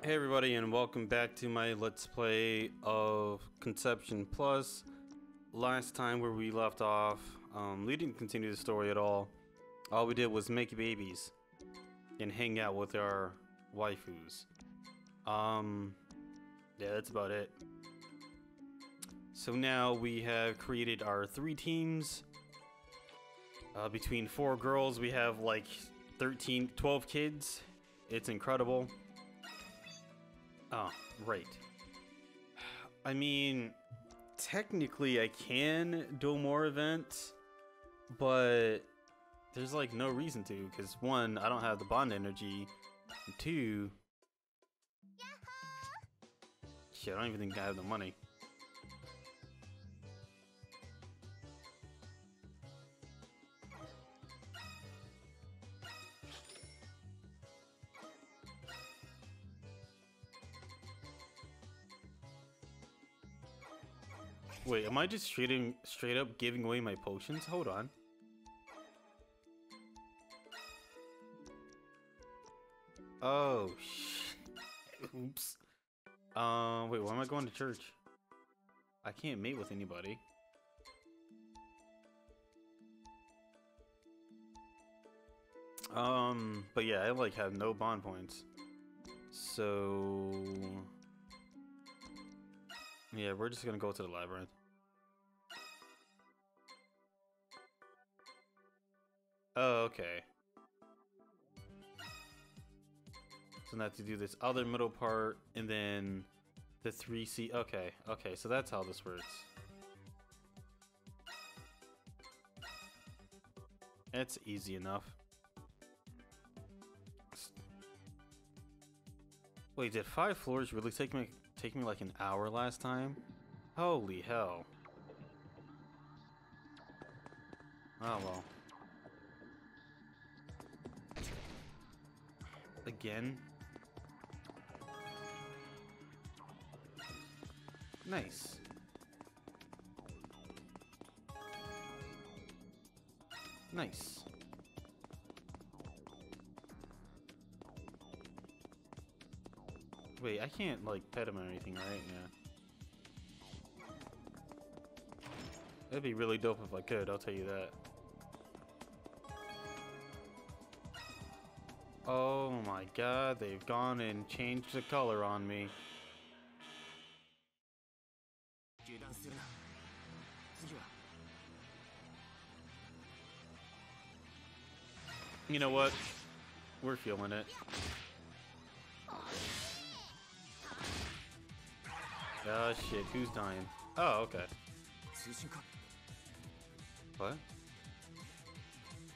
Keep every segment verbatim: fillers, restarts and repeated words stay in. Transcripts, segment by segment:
Hey everybody, and welcome back to my Let's Play of Conception Plus. Last time where we left off, um, we didn't continue the story at all. All we did was make babies and hang out with our waifus. Um, yeah, that's about it. So now we have created our three teams. Uh, between four girls, we have like thirteen, twelve kids. It's incredible. Oh, right. I mean, technically I can do more events, but there's like no reason to, because one, I don't have the bond energy, and two, Yahoo! Shit, I don't even think I have the money. Wait, am I just straight, straight up giving away my potions? Hold on. Oh, shit. Oops. Uh, wait, why am I going to church? I can't mate with anybody. Um, but yeah, I like have no bond points. So... yeah, we're just gonna go to the labyrinth. Oh, okay. So now to do this other middle part, and then the three C. Okay, okay, so that's how this works. That's easy enough. Wait, did five floors really take me? Take me like an hour last time? Holy hell. Oh well. Again? Nice. Nice. Wait, I can't, like, pet him or anything right now. That'd be really dope if I could, I'll tell you that. Oh my god, they've gone and changed the color on me. You know what? We're feeling it. Oh shit, who's dying? Oh, okay. What?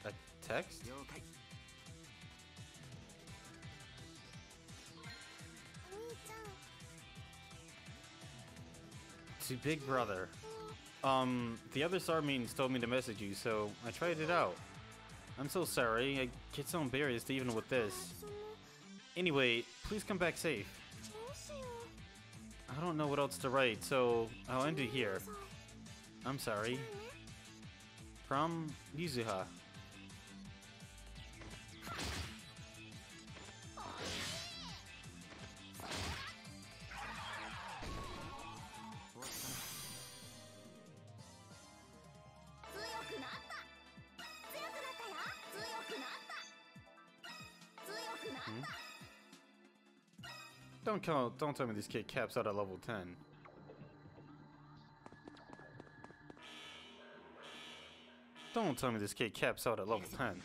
A text? To Big Brother. Um, the other Sarmines told me to message you, so I tried it out. I'm so sorry, I get so embarrassed even with this. Anyway, please come back safe. I don't know what else to write, so I'll end it here. I'm sorry. From Yuzuha. Hmm? Don't call, don't tell me this kid caps out at level ten. Don't tell me this kid caps out at level ten.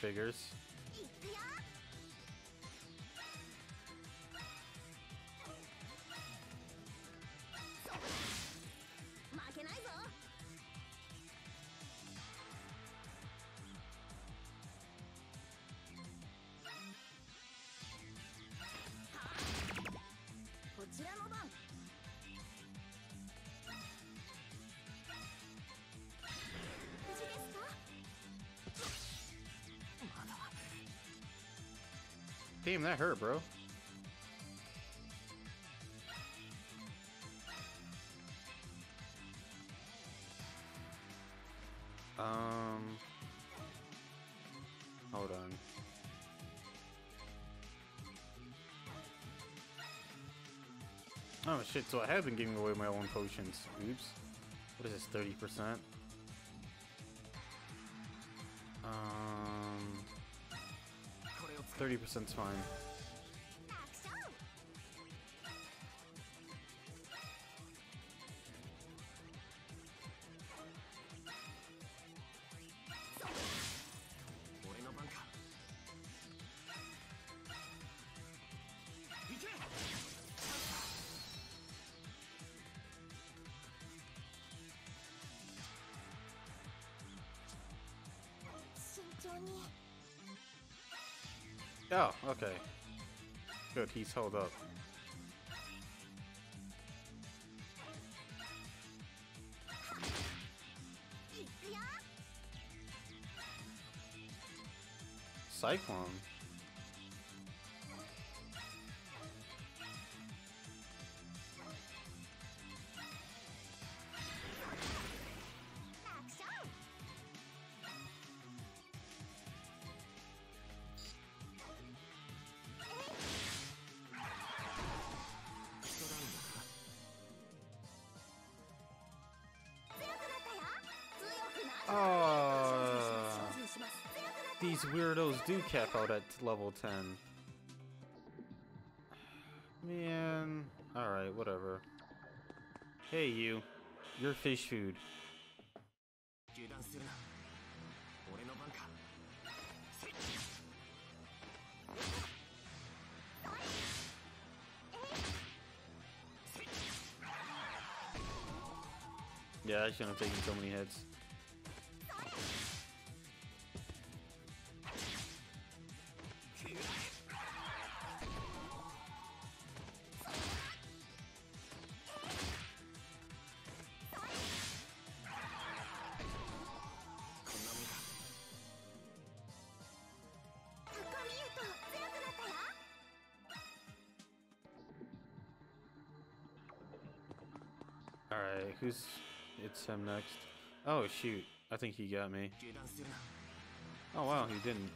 Figures. Damn, that hurt, bro. Um... Hold on. Oh shit, so I have been giving away my own potions. Oops. What is this, thirty percent? Um... thirty percent's fine. Oh, okay. Good, he's held up. Cyclone? These weirdos do cap out at level ten. Man. Alright, whatever. Hey, you. You're fish food. Yeah, I shouldn't have taken so many hits. Alright, who's... it's him next. Oh shoot, I think he got me. Oh wow, he didn't.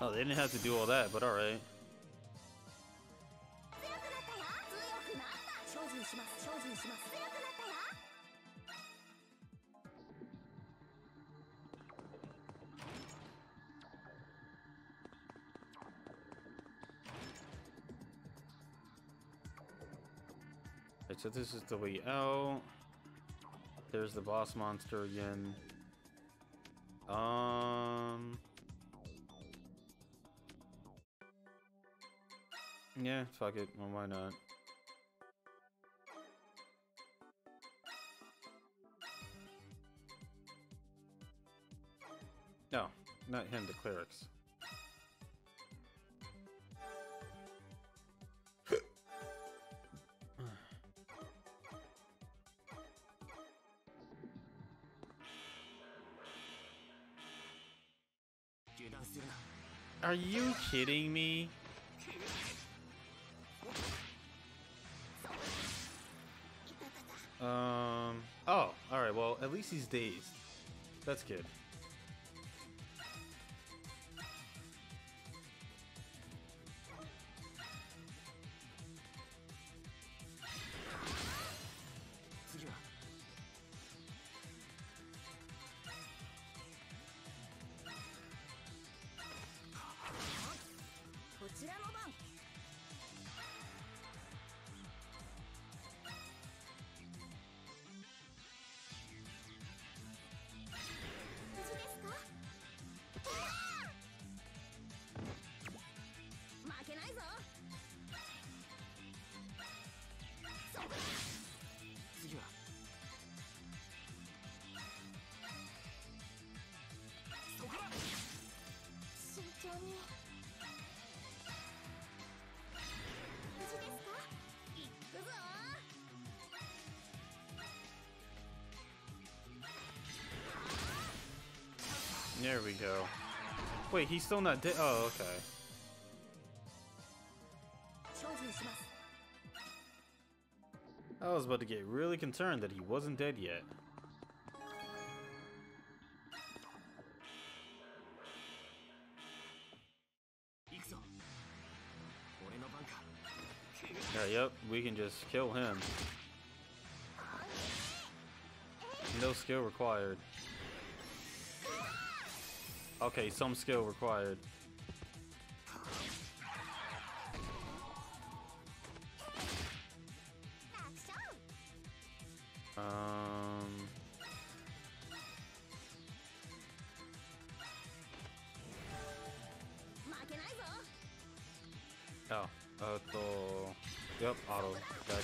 Oh, they didn't have to do all that, but alright. So this is the way out. There's the boss monster again. Um. Yeah, fuck it. Well, why not? No, not him, the clerics. Are you kidding me? Um. Oh, alright, well, at least he's dazed. That's good. There we go. Wait, he's still not dead. Oh, okay. I was about to get really concerned that he wasn't dead yet. Yeah, yep, we can just kill him. No skill required. Okay, some skill required. Um. Oh, uh, to... Yep, auto. Back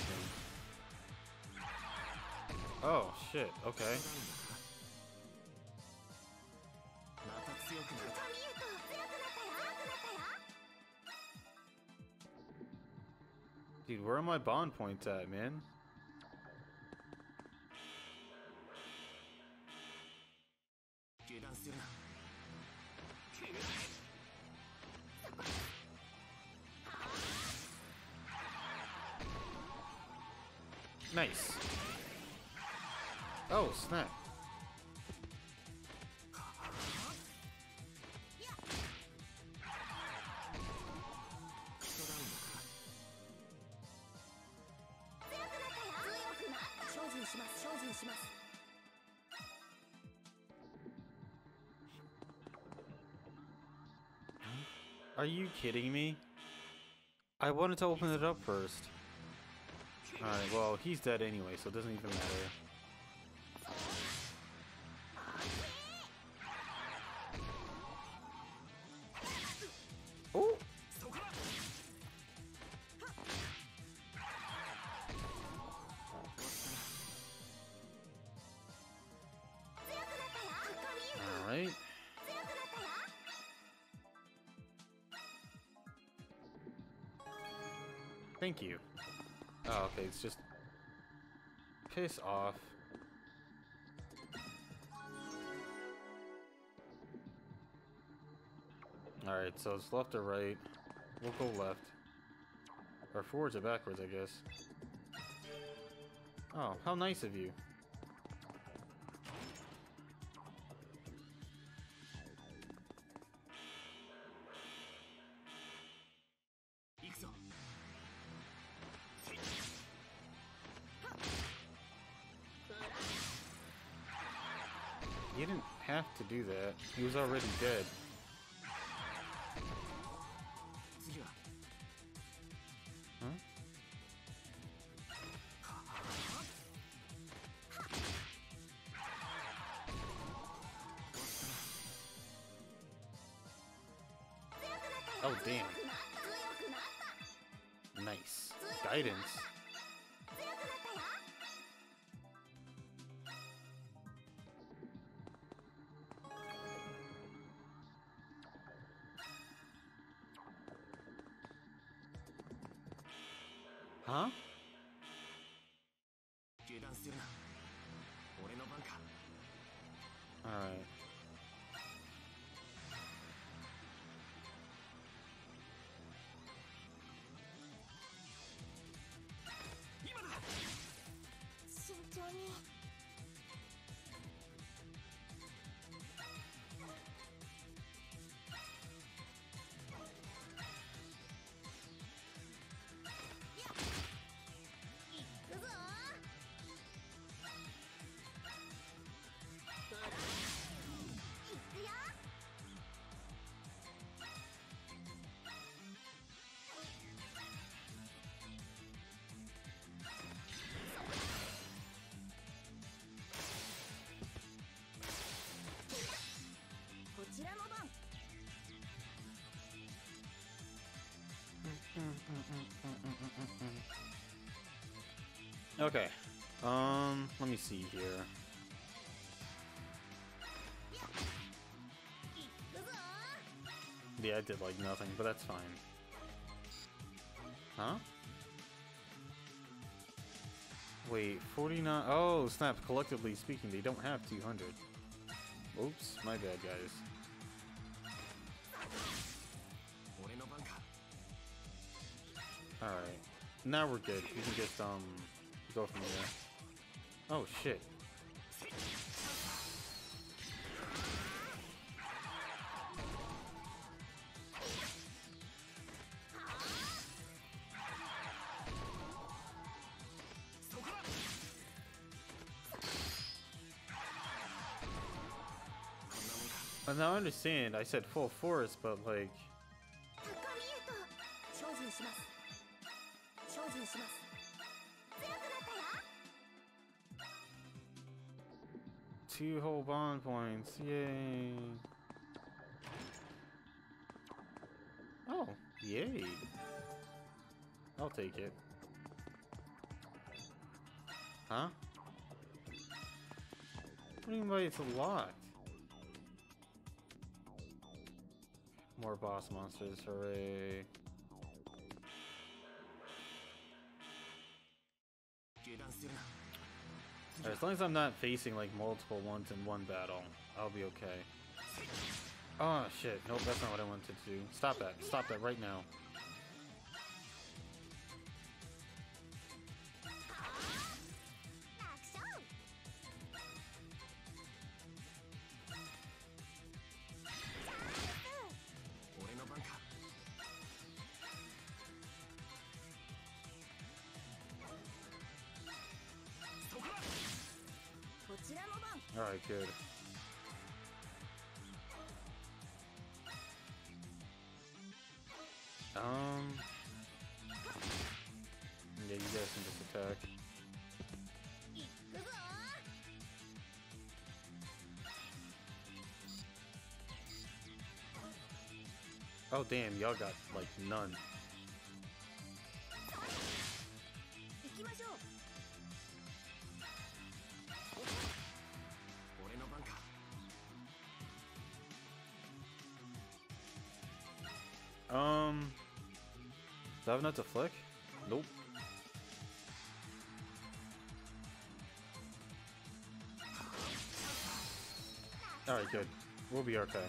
in. Oh, shit, okay. Dude, where are my bond points at, man? Nice. Oh, snap. Are you kidding me? I wanted to open it up first. Alright, well, he's dead anyway, so it doesn't even matter. Oh! Alright. Thank you. Oh, okay, it's just... Piss off. Alright, so it's left or right. We'll go left. Or forwards or backwards, I guess. Oh, how nice of you. He didn't have to do that. He was already dead. Huh? Oh, damn. Nice. Guidance. Huh? Alright. Okay, um, let me see here. Yeah, I did like nothing, but that's fine. Huh? Wait, forty-nine, oh snap, collectively speaking, they don't have two hundred. Oops, my bad, guys. Alright. Now we're good. We can just, um, go from there. Oh, shit. And now I understand, I said full force, but like... Two whole bond points, yay! Oh, yay! I'll take it. Huh? What do you mean by it's locked? More boss monsters, hooray. Alright, as long as I'm not facing like multiple ones in one battle, I'll be okay. Oh shit, nope, that's not what I wanted to do. Stop that, stop that right now. Alright, good. Um... Yeah, you guys can just attack. Oh damn, y'all got, like, none. Um, do I have enough to flick? Nope. Alright, good. We'll be okay.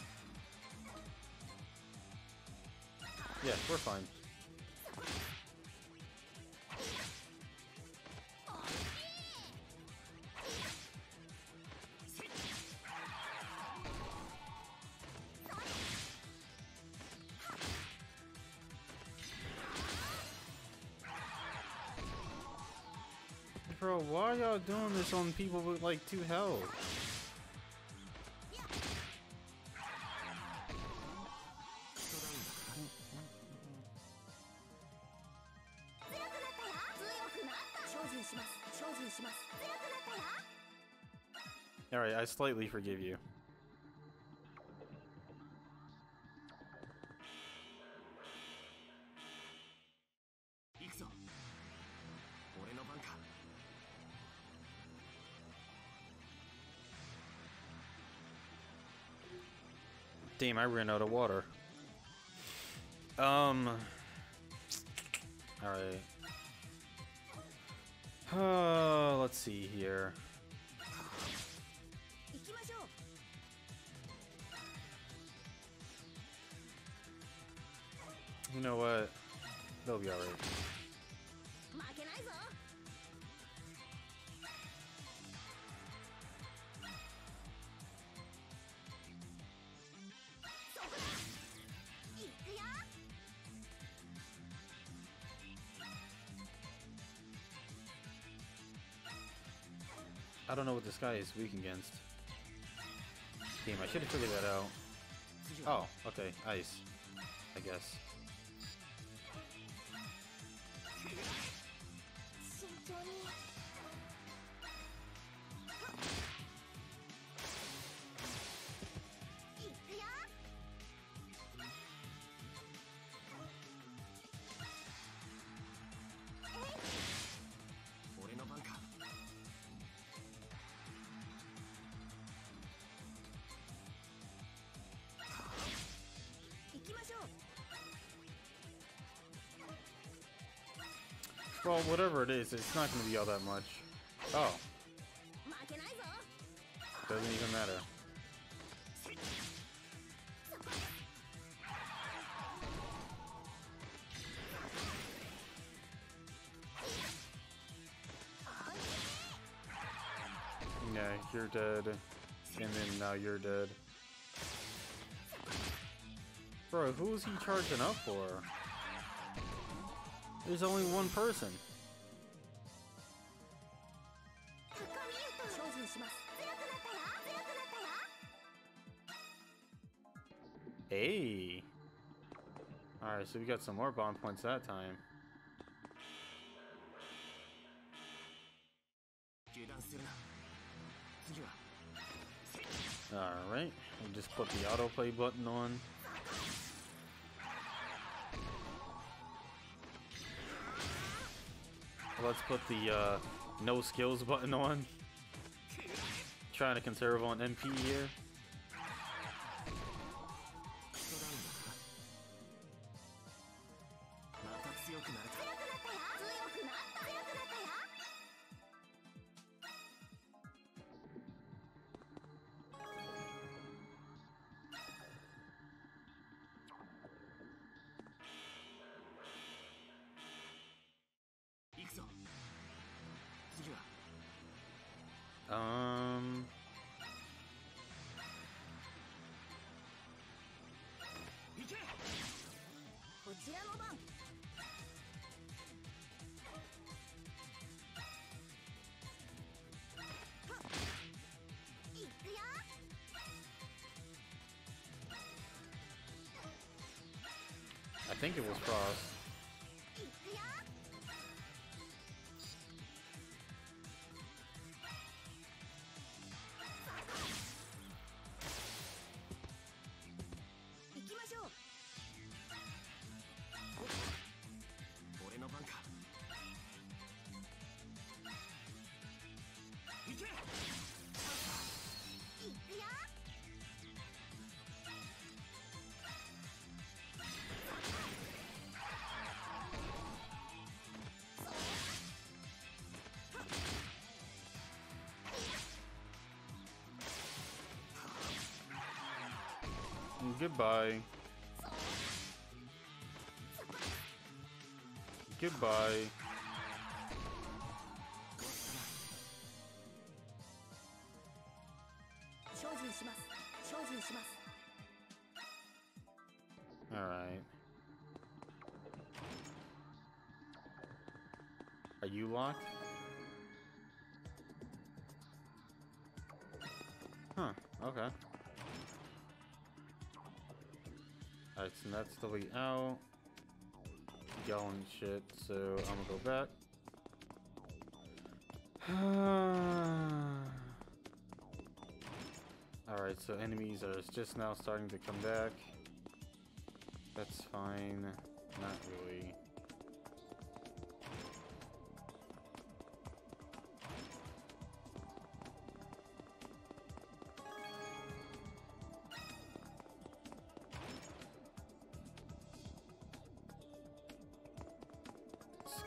Yeah, we're fine. Bro, why are y'all doing this on people with like two health? Alright, I slightly forgive you. Damn, I ran out of water. Um. Alright. Uh, let's see here. You know what? They'll be alright. I don't know what this guy is weak against. Damn, I should have figured that out. Oh, okay, ice, I guess. Well, whatever it is, it's not going to be all that much. Oh. Doesn't even matter. you're dead, and then now you're dead. Bro, who is he charging up for? There's only one person. Hey! Alright, so we got some more bond points that time. Alright, we just put the autoplay button on. Let's put the uh, no skills button on. Trying to conserve on M P here. Um, I think it was Frost. Goodbye. Goodbye. All right. Are you locked? Huh, okay. Alright, so that's the way out. Yelling shit, so I'm gonna go back. Alright, so enemies are just now starting to come back. That's fine. Not really.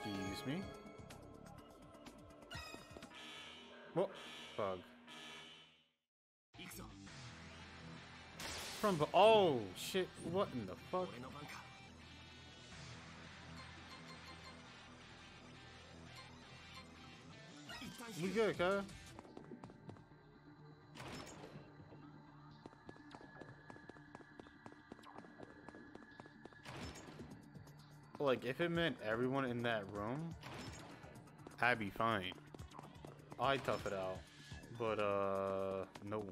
Excuse me. What? Bug. From oh shit, what in the fuck? We good, huh? Like, if it meant everyone in that room, I'd be fine. I'd tough it out. But, uh, no.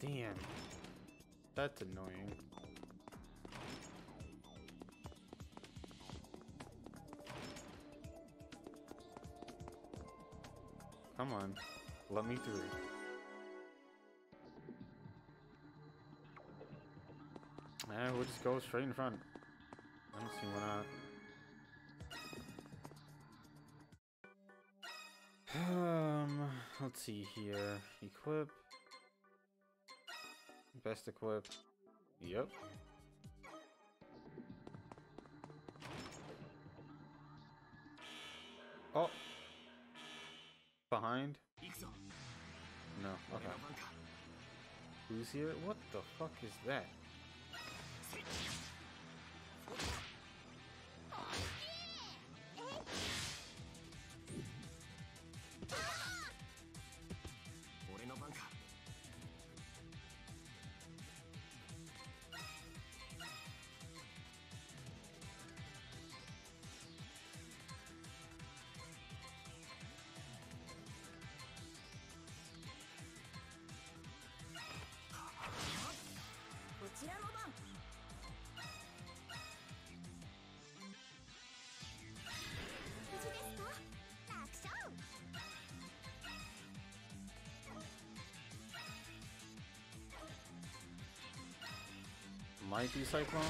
Damn. That's annoying. Come on. Let me through. Yeah, we'll just go straight in front. I don't see why not. Um, let's see here. Equip. Best equip. Yep. Oh. Behind? No. Okay. Who's here? What the fuck is that? Oh, might be Cyclone.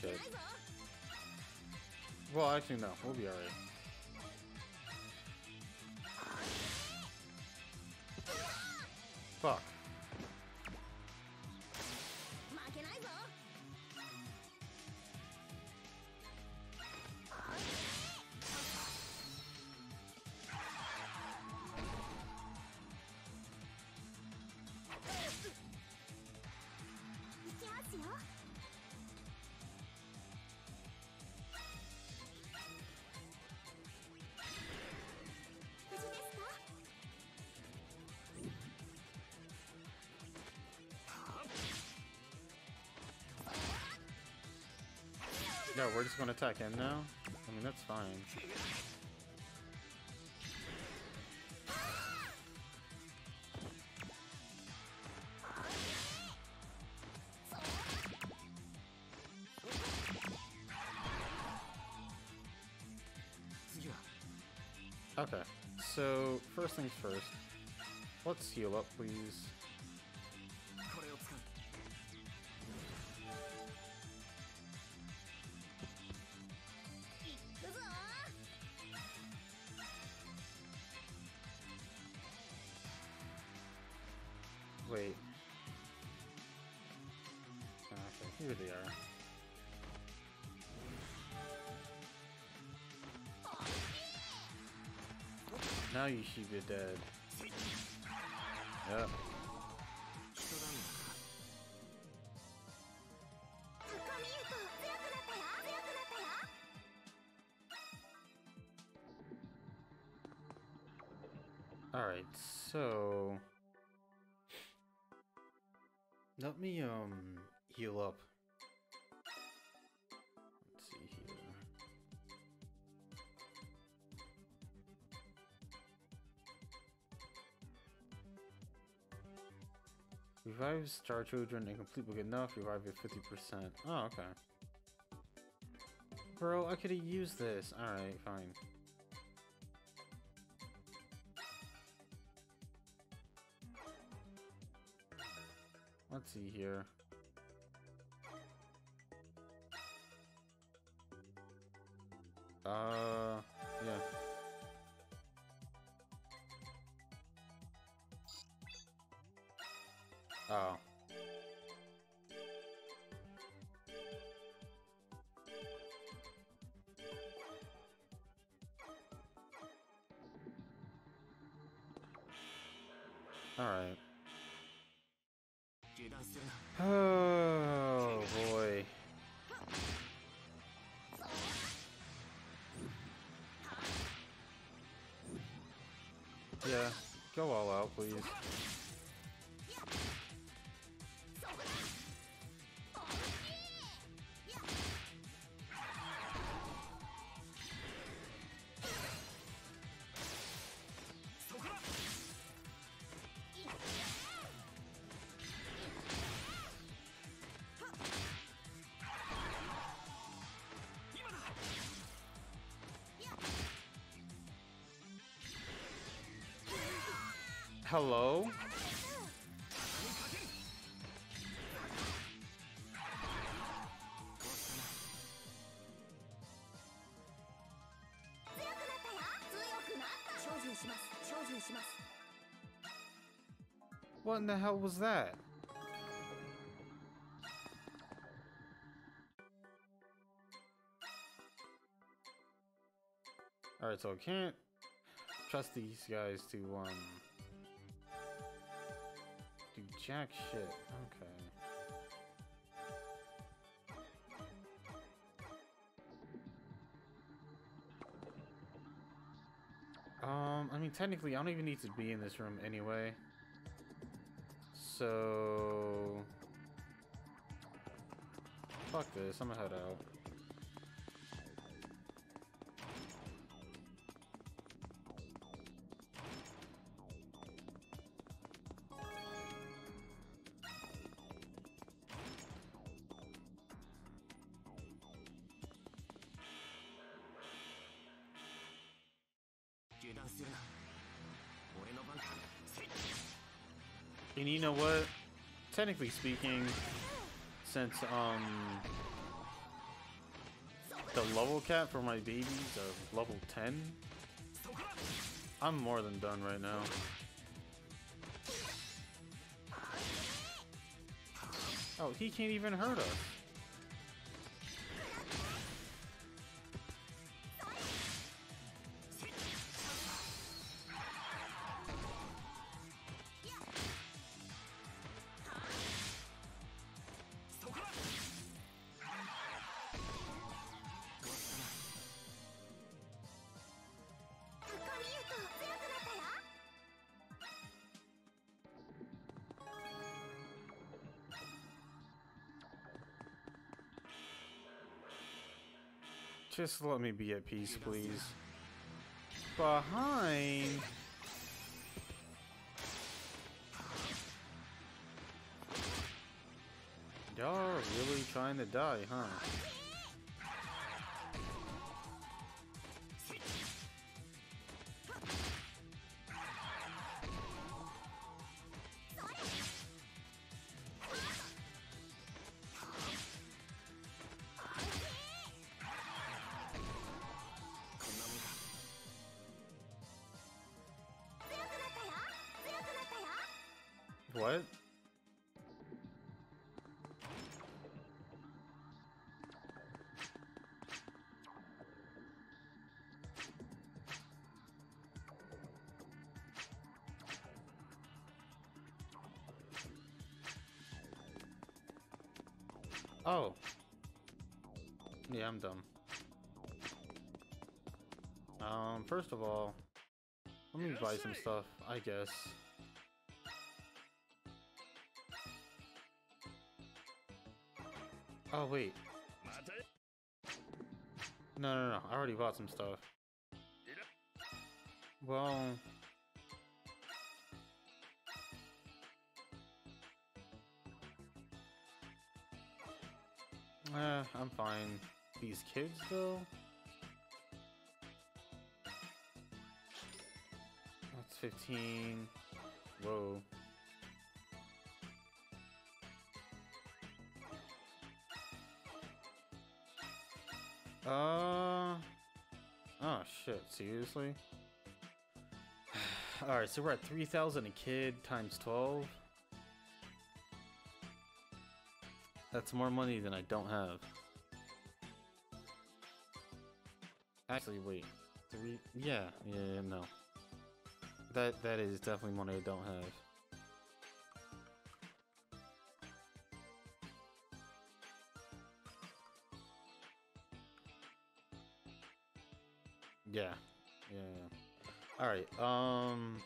Shit. Well, actually, no. We'll be alright. Fuck. Yeah, we're just gonna attack him now? I mean, that's fine. Okay, so first things first. Let's heal up, please. Wait. Okay, here they are. Now you should be dead. Yep. Alright, so... Let me, um, heal up. Let's see here. Revive Star Children and complete book enough, revive at fifty percent. Oh, okay. Bro, I could've used this. Alright, fine. Let's see here. Uh, yeah. Oh. All right. Oh boy. Yeah, go all out, please. Hello? What in the hell was that? Alright, so I can't trust these guys to, um... do jack shit. Okay. Um, I mean, technically, I don't even need to be in this room anyway. So... Fuck this, I'm gonna head out. And you know what? Technically speaking, since um the level cap for my babies of level ten, I'm more than done right now. Oh, he can't even hurt us. Just let me be at peace, please. Behind. Y'all are really trying to die, huh? What? Oh. Yeah, I'm dumb. Um, first of all, let me buy some stuff, I guess. Oh wait. No, no, no. I already bought some stuff. Well, eh, I'm fine. These kids though. That's fifteen. Whoa. Uh oh shit, seriously? Alright, so we're at three thousand a kid times twelve. That's more money than I don't have. Actually wait. Three yeah, yeah, yeah no. That that is definitely money I don't have. Yeah, yeah, yeah. All right. Um.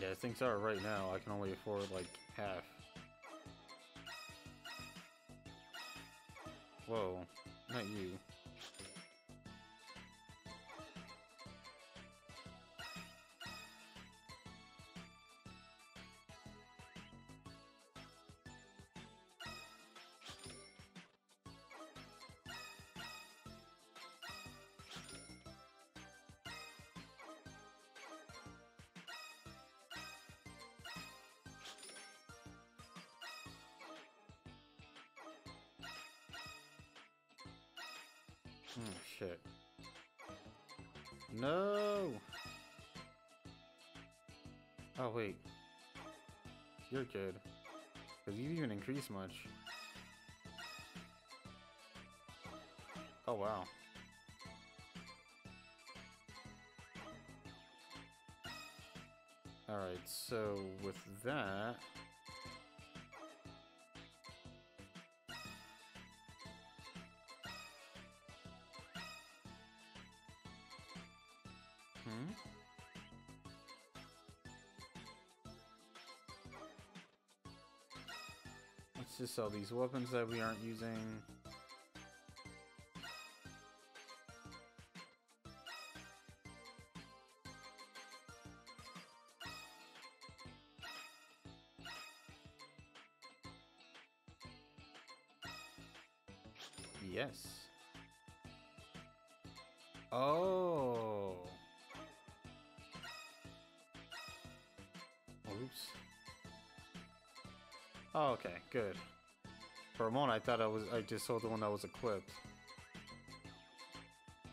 Yeah, things are right now. I can only afford like half. Whoa, not you. Oh shit. No. Oh wait. You're good. Cause you didn't even increase much. Oh wow. Alright, so with that. Hmm? Let's just sell these weapons that we aren't using. Yes. Oh. Oops. Oh, okay, good. For a moment, I thought I was I just saw the one that was equipped.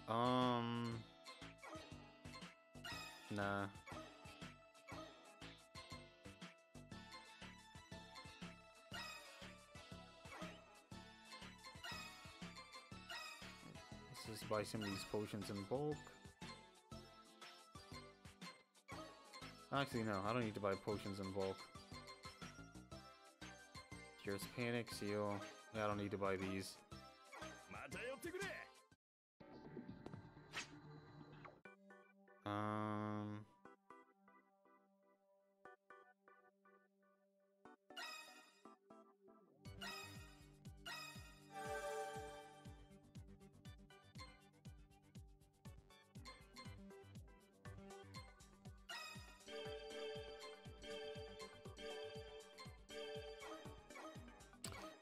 Um. Nah. Let's just buy some of these potions in bulk. Actually, no, I don't need to buy potions in bulk. Here's Panic Seal. Yeah, I don't need to buy these. Um.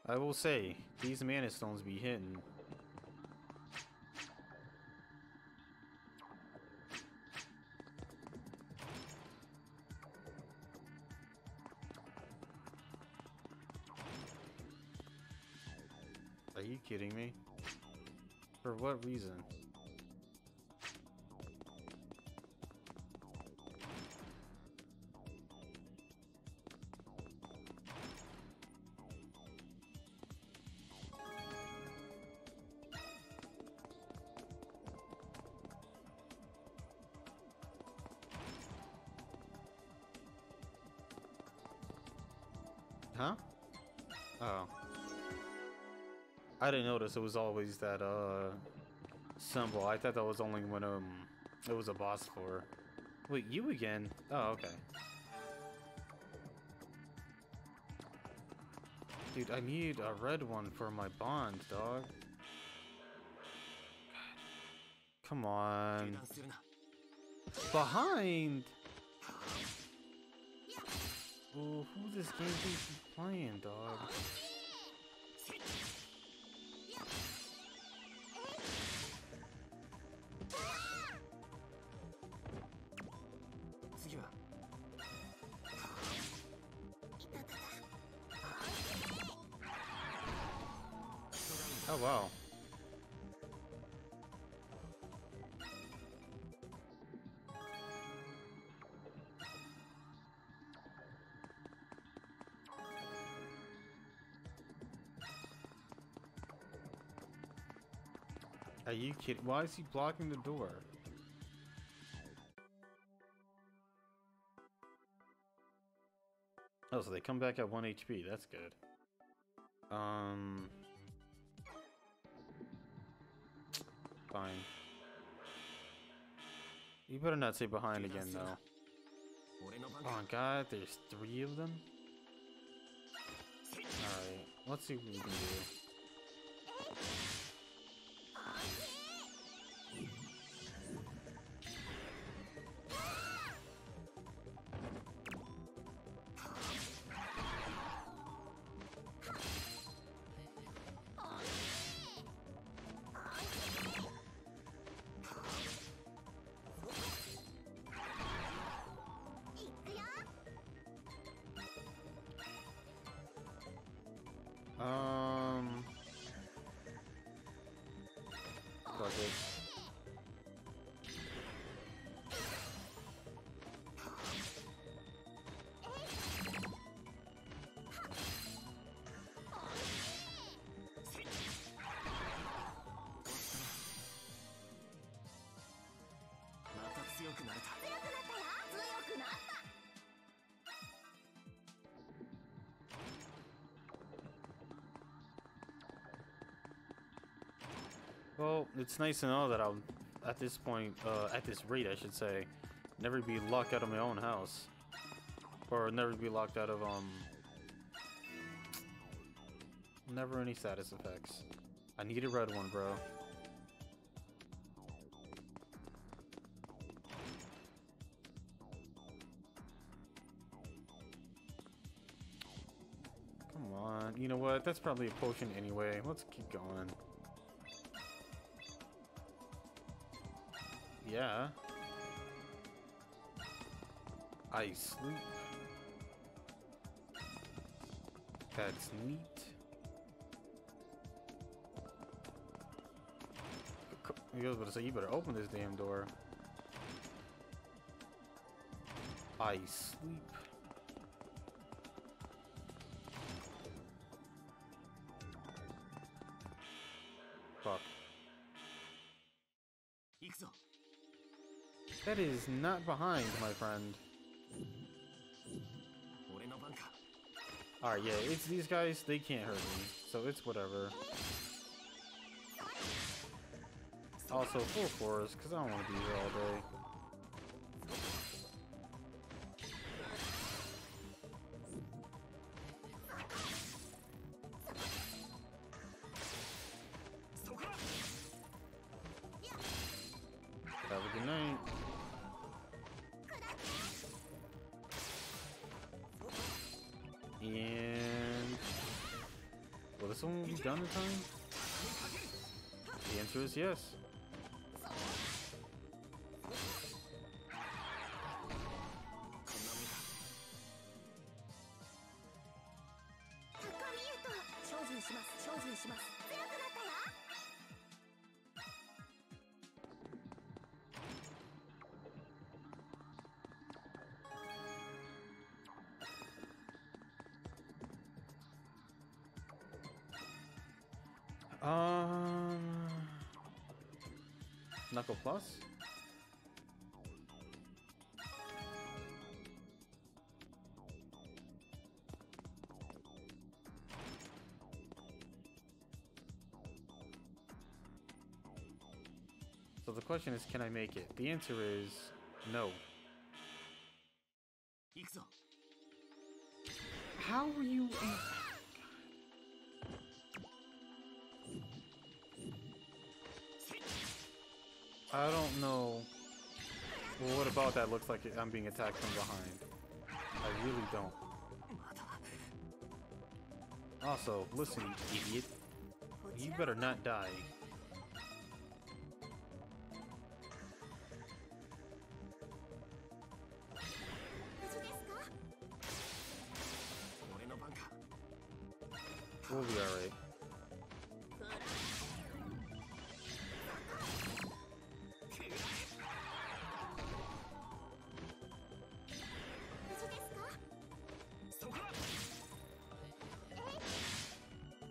I will say, these mana stones be hitting. Are you kidding me? For what reason? Huh? Oh. I didn't notice it was always that, uh, symbol. I thought that was only when, um, it was a boss for. Wait, you again? Oh, okay. Dude, I need a red one for my bond, dog. God. Come on. Behind! Well, who this game thinks he's playing, dog? Oh, wow. Are you kidding? Why is he blocking the door? Oh, so they come back at one H P. That's good. Um... Fine. You better not say behind again, though. Oh my god, there's three of them? Alright, let's see what we can do. Um. Fuck it. Well, it's nice to know that I'll, at this point, uh, at this rate, I should say, never be locked out of my own house. Or never be locked out of, um... never any status effects. I need a red one, bro. Come on. You know what? That's probably a potion anyway. Let's keep going. Yeah. I sleep. That's neat. I was about to say, you better open this damn door. I sleep. Fuck. That is not behind, my friend. Alright, yeah, it's these guys, they can't hurt me, so it's whatever. Also, full force, because I don't want to be here all day. Have a good night. And will this one be done in time? The answer is yes. Um, Knuckle Plus. So the question is, can I make it? The answer is no. How are you? I don't know what about that looks like I'm being attacked from behind. I really don't. Also, listen, you idiot. You better not die. We'll be alright.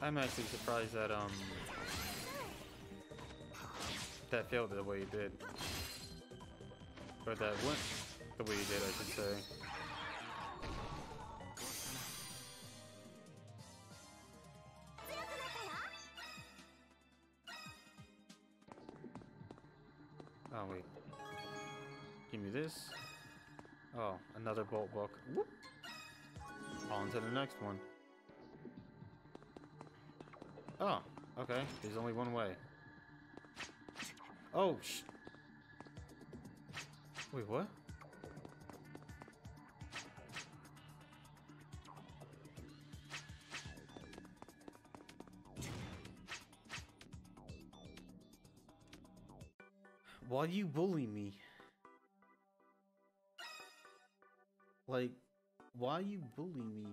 I'm actually surprised that um that failed the way it did, or that went the way it did, I should say. Oh wait, give me this. Oh, another bolt book. Whoop. On to the next one. Oh, okay. There's only one way. Oh, sh. Wait, what? Why do you bully me? Like, why you bully me?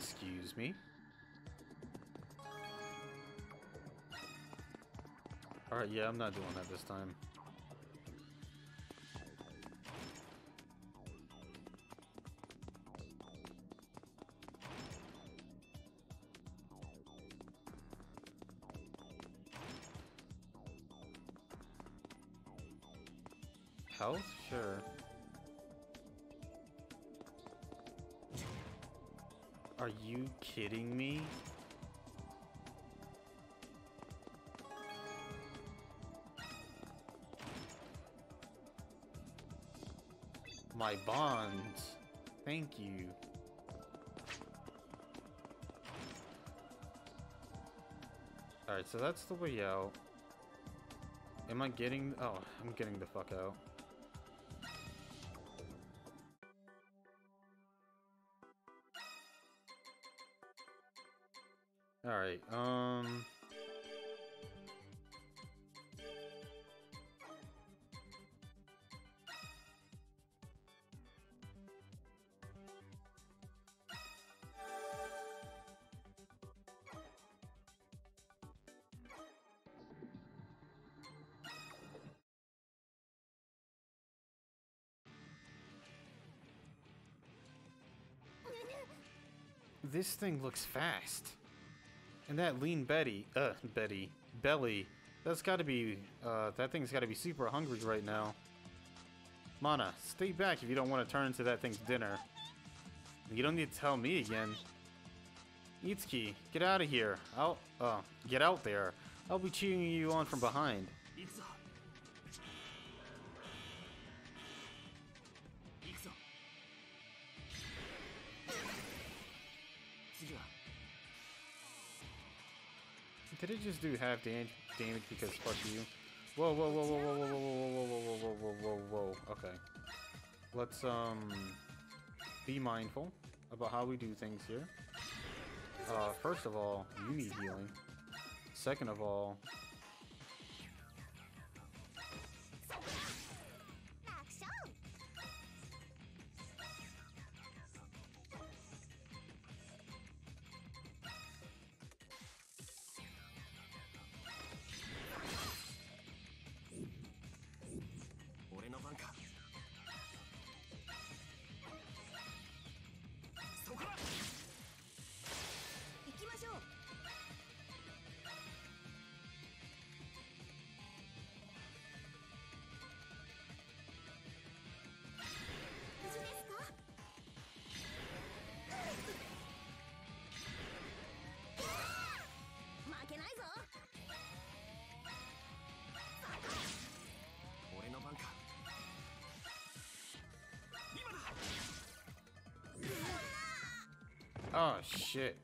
Excuse me. Alright, yeah, I'm not doing that this time. Health? Sure. Are you kidding me? My bonds. Thank you. Alright, so that's the way out. Am I getting... Oh, I'm getting the fuck out. Alright, um... This thing looks fast. And that lean Betty, uh, Betty, Belly, that's gotta be, uh, that thing's gotta be super hungry right now. Mana, stay back if you don't want to turn into that thing's dinner. You don't need to tell me again. Itsuki, get out of here. I'll, uh, get out there. I'll be cheering you on from behind. Did it just do half damage damage because fuck you? Whoa, whoa, whoa, whoa, whoa, whoa, whoa, whoa, whoa, whoa, whoa, whoa, whoa. Okay. Let's, um, be mindful about how we do things here. Uh, first of all, you need healing. Second of all... Oh shit.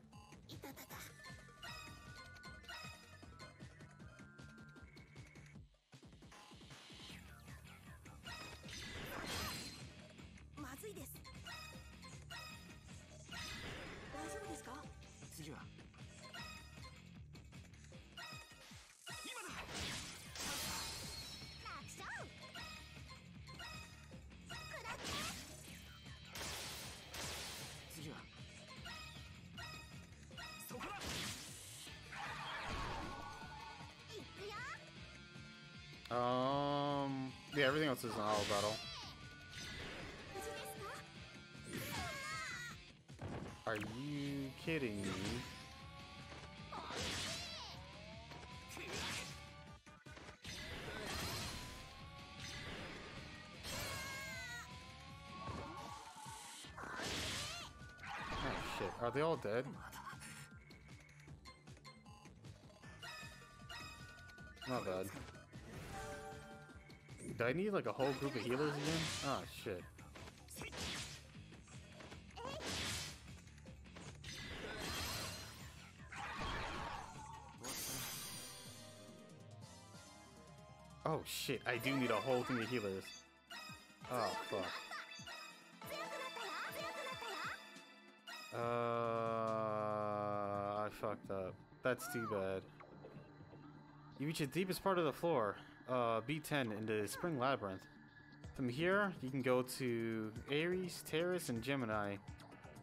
Um, yeah, everything else is an auto battle. Are you kidding me? Oh shit, are they all dead? Not bad. Do I need like a whole group of healers again? Ah, shit. Oh shit, I do need a whole thing of healers. Oh fuck. Uh, I fucked up. That's too bad. You reach the deepest part of the floor. Uh, B ten in the Spring Labyrinth. From here, you can go to Aries, Terrace, and Gemini.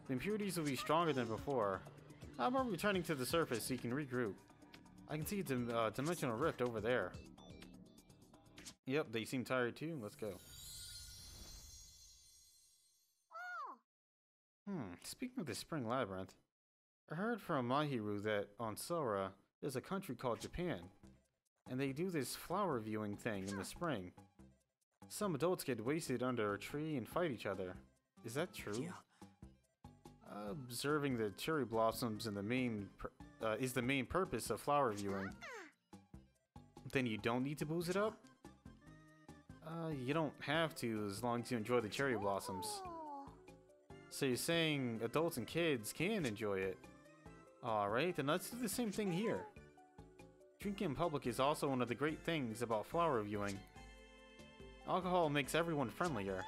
The impurities will be stronger than before. How about returning to the surface so you can regroup? I can see a dim uh, dimensional rift over there. Yep, they seem tired too. Let's go. Hmm, speaking of the Spring Labyrinth, I heard from Mahiru that on Sora, there's a country called Japan. And they do this flower viewing thing in the spring. Some adults get wasted under a tree and fight each other. Is that true? Observing the cherry blossoms in the main pur uh, is the main purpose of flower viewing. Then you don't need to booze it up? Uh, you don't have to as long as you enjoy the cherry blossoms. So you're saying adults and kids can enjoy it. Alright, then let's do the same thing here. Drinking in public is also one of the great things about flower viewing. Alcohol makes everyone friendlier.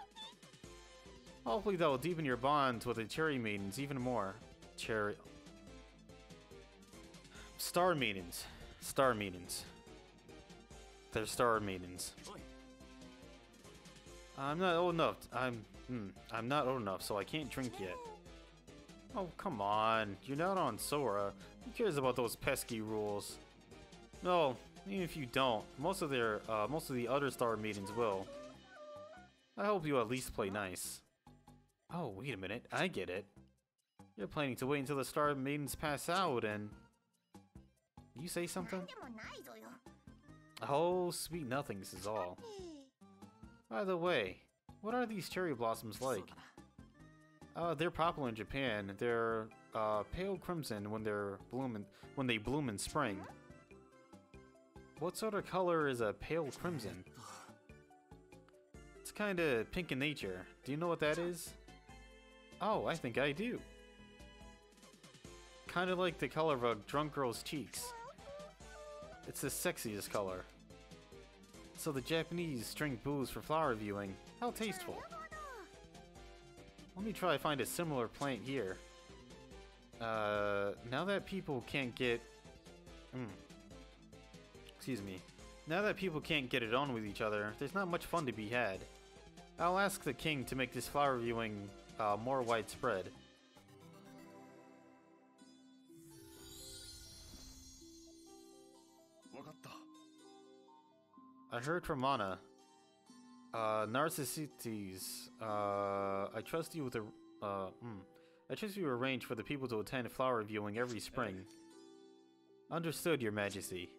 Hopefully that will deepen your bonds with the cherry maidens even more. Cherry... Star maidens. Star maidens. They're star maidens. I'm not old enough. I'm... Hmm, I'm not old enough, so I can't drink yet. Oh, come on. You're not on Sora. Who cares about those pesky rules? No, even if you don't, most of their, uh, most of the other star maidens will. I hope you at least play nice. Oh, wait a minute, I get it. You're planning to wait until the star maidens pass out and... You say something? Oh, sweet nothings is all. By the way, what are these cherry blossoms like? Uh, they're popular in Japan. They're, uh, pale crimson when they're bloomin', when they bloom in spring. What sort of color is a pale crimson? It's kinda pink in nature. Do you know what that is? Oh, I think I do. Kinda like the color of a drunk girl's cheeks. It's the sexiest color. So the Japanese drink booze for flower viewing. How tasteful. Let me try to find a similar plant here. Uh, now that people can't get... Mm. Excuse me. Now that people can't get it on with each other, there's not much fun to be had. I'll ask the king to make this flower viewing uh, more widespread. I heard from Mana. Uh, Narcissites. Uh, I trust you with a. Uh, mm. I trust you arrange for the people to attend flower viewing every spring. Understood, Your Majesty.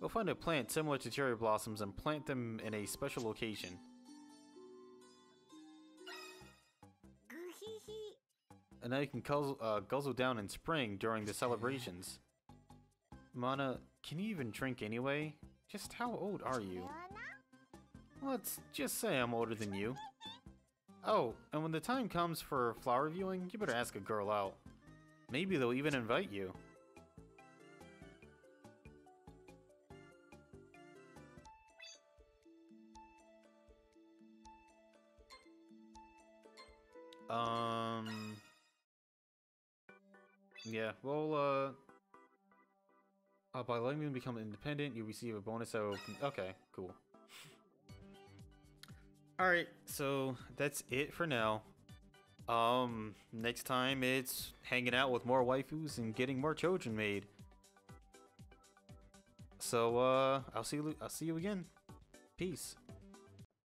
We'll find a plant similar to cherry blossoms and plant them in a special location. And now you can guzzle, uh, guzzle down in spring during the celebrations. Mana, can you even drink anyway? Just how old are you? Let's just say I'm older than you. Oh, and when the time comes for flower viewing, you better ask a girl out. Maybe they'll even invite you. Um... Yeah, well, uh... uh by letting them become independent, you receive a bonus of... Okay, cool. Alright, so that's it for now. Um, next time it's hanging out with more waifus and getting more children made. So, uh, I'll see you, I'll see you again. Peace.